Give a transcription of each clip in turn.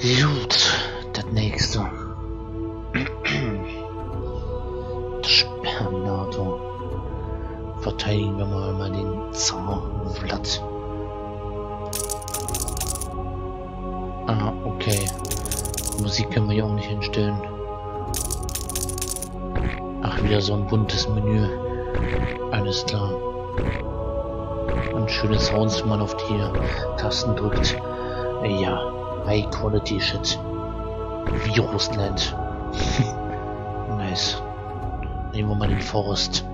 Gut, das nächste. Der Sperminator. Verteidigen wir mal den Tsar Vlad. Ah, okay. Musik können wir hier auch nicht hinstellen. Ach, wieder so ein buntes Menü. Alles klar. Und schöne Sounds, wenn man auf die Tasten drückt. Ja, High Quality Shit. Virusland. Nice. Nehmen wir mal den Forst.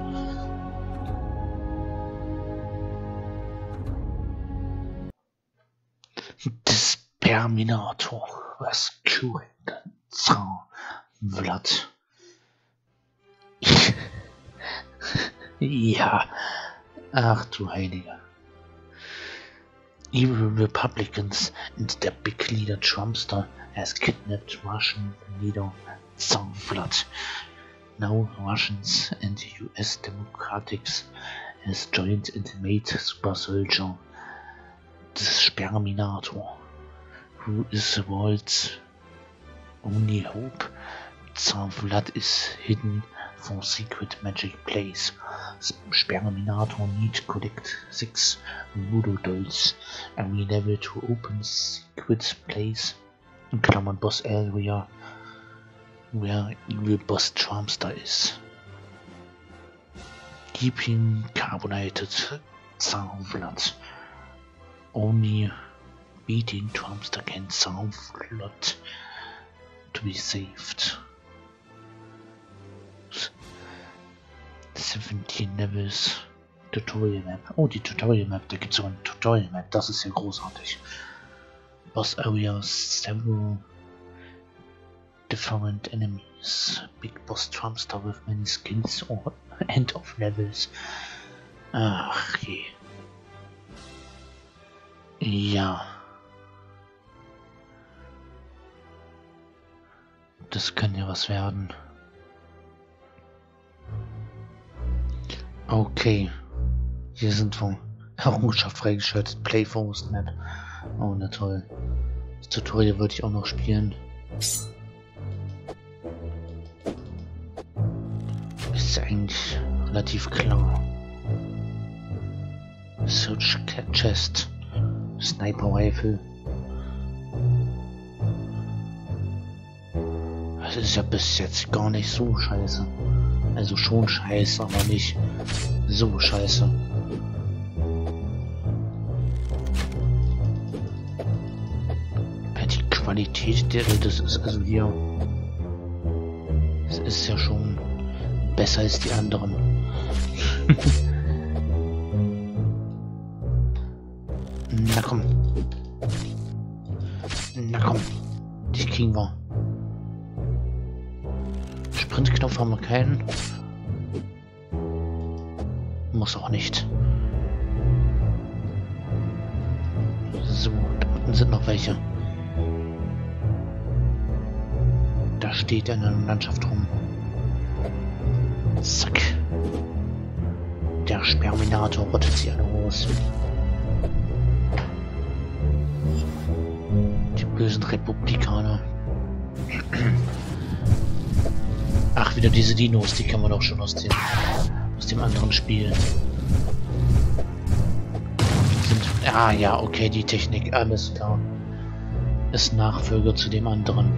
The Sperminator. Was cool. Tsar Vlad. Ja. Ach du Heiliger. Evil Republicans and their big leader Trumpster has kidnapped Russian leader Tsar Vlad. Now Russians and US Democrats has joined and made Super Soldier, the Sperminator, who is the world's only hope. Tsar Vlad is hidden for secret magic place. Sperminator need collect 6 voodoo dolls every level to open secret place in Klamon Boss area where evil boss Trumpster is. Keeping carbonated Tsar Vlad. Only beating Trumpster can Tsar Vlad to be saved. 17 Levels Tutorial Map. Oh, die Tutorial Map, da gibt es sogar eine Tutorial Map, das ist ja großartig. Boss Areas, several different enemies. Big Boss Trumpster with many skins or end of levels. Ach je. Ja. Das kann ja was werden. Okay, hier sind wir. Errungenschaft freigeschaltet. Play Force Map. Oh, na toll. Das Tutorial würde ich auch noch spielen. Ist eigentlich relativ klar. Search Chest. Sniper Rifle. Das ist ja bis jetzt gar nicht so scheiße. Also schon scheiße, aber nicht so scheiße. Ja, die Qualität der, das ist also hier, es ist ja schon besser als die anderen. Na komm. Na komm. Dich kriegen wir. Sprintknopf haben wir keinen. Muss auch nicht. So, da unten sind noch welche. Da steht eine Landschaft rum. Zack. Der Sperminator rottet sie alle aus. Die bösen Republikaner. Ach, wieder diese Dinos, die kann man doch schon aus dem anderen Spiel. Ah ja, okay, die Technik, alles klar. Ist Nachfolger zu dem anderen.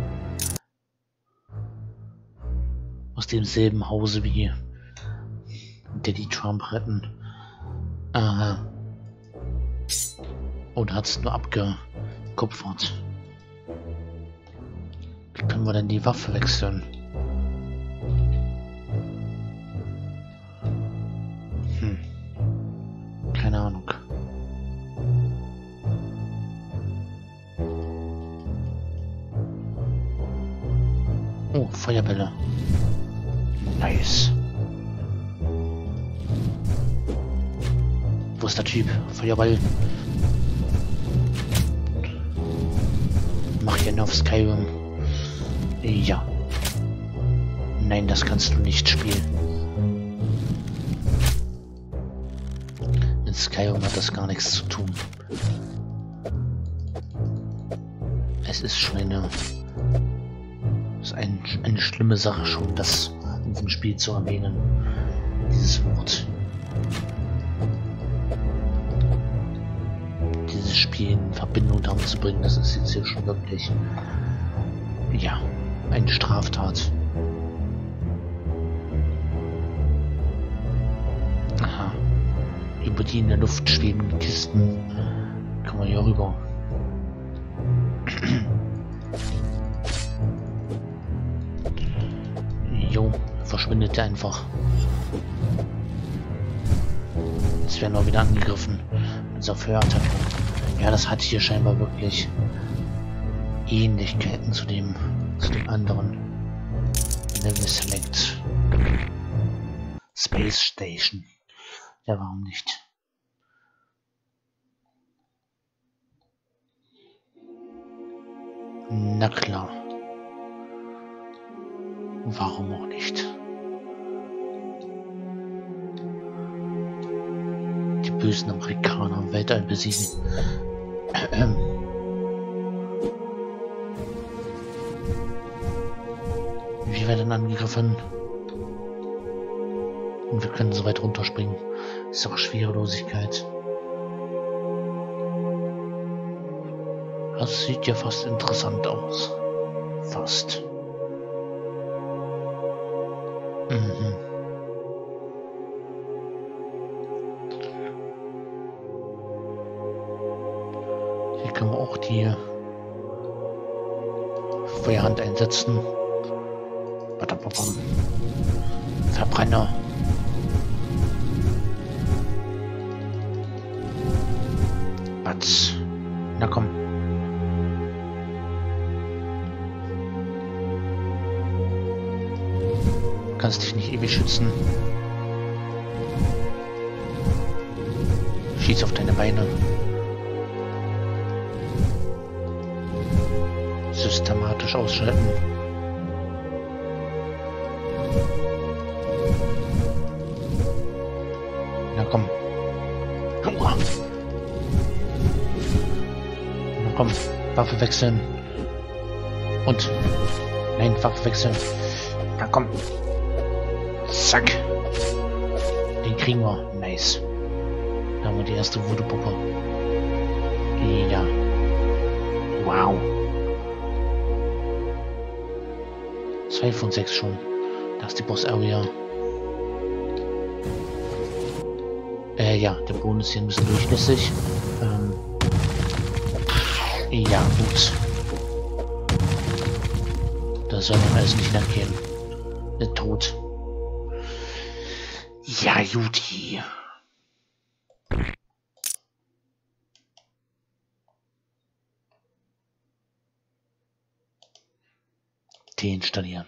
Aus demselben Hause wie Daddy Trump retten. Aha. Und hat's nur abgekupfert. Wie können wir denn die Waffe wechseln? Keine Ahnung. Oh, Feuerbälle. Nice. Wo ist der Typ? Feuerball. Mach hier noch Skyrim. Ja. Nein, das kannst du nicht spielen. Skyrim hat das gar nichts zu tun. es ist schon eine schlimme Sache schon, das in diesem Spiel zu erwähnen, dieses Wort. Dieses Spiel in Verbindung damit zu bringen, das ist jetzt hier schon wirklich, ja, eine Straftat. Aha. Über die in der Luft schwebenden Kisten kommen wir hier rüber. Jo, verschwindet er einfach. Jetzt werden wir wieder angegriffen. Unser Feuerattack. Ja, das hat hier scheinbar wirklich Ähnlichkeiten zu dem anderen. Level Select. Space Station. Ja, warum nicht? Na klar. Warum auch nicht? Die bösen Amerikaner im Weltall besiegen. Wir werden angegriffen. Und wir können so weit runterspringen. Ist doch Schwerelosigkeit. Das sieht ja fast interessant aus. Fast. Mhm. Hier können wir auch die Feuerhand einsetzen. Verbrenner. Batz. Na komm. Kannst dich nicht ewig schützen. Schieß auf deine Beine. Systematisch ausschalten. Na komm. Uah. Na komm. Waffe wechseln. Und. Nein, Waffe wechseln. Na komm. Zack. Den kriegen wir. Nice. Da haben wir die erste Wurdepuppe. Ja. Wow. 2 von 6 schon. Das ist die Boss-Area. Ja, der Boden ist hier ein bisschen durchlässig. Ja, gut. Das soll man alles nicht nachgehen. Der Tod. Ja, Juti. Deinstallieren.